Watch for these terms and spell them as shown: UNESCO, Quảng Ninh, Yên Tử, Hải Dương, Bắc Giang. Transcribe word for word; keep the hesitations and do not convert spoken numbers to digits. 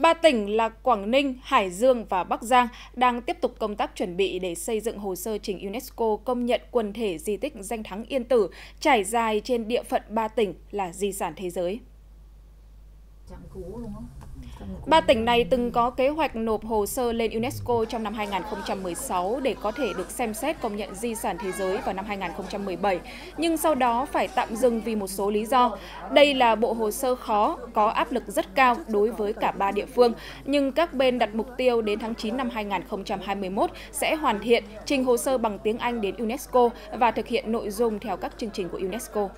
Ba tỉnh là Quảng Ninh, Hải Dương và Bắc Giang đang tiếp tục công tác chuẩn bị để xây dựng hồ sơ trình UNESCO công nhận quần thể di tích danh thắng Yên Tử trải dài trên địa phận ba tỉnh là di sản thế giới. Ba tỉnh này từng có kế hoạch nộp hồ sơ lên UNESCO trong năm hai nghìn không trăm mười sáu để có thể được xem xét công nhận di sản thế giới vào năm hai nghìn không trăm mười bảy, nhưng sau đó phải tạm dừng vì một số lý do. Đây là bộ hồ sơ khó, có áp lực rất cao đối với cả ba địa phương, nhưng các bên đặt mục tiêu đến tháng chín năm hai nghìn không trăm hai mươi mốt sẽ hoàn thiện, trình hồ sơ bằng tiếng Anh đến UNESCO và thực hiện nội dung theo các chương trình của UNESCO.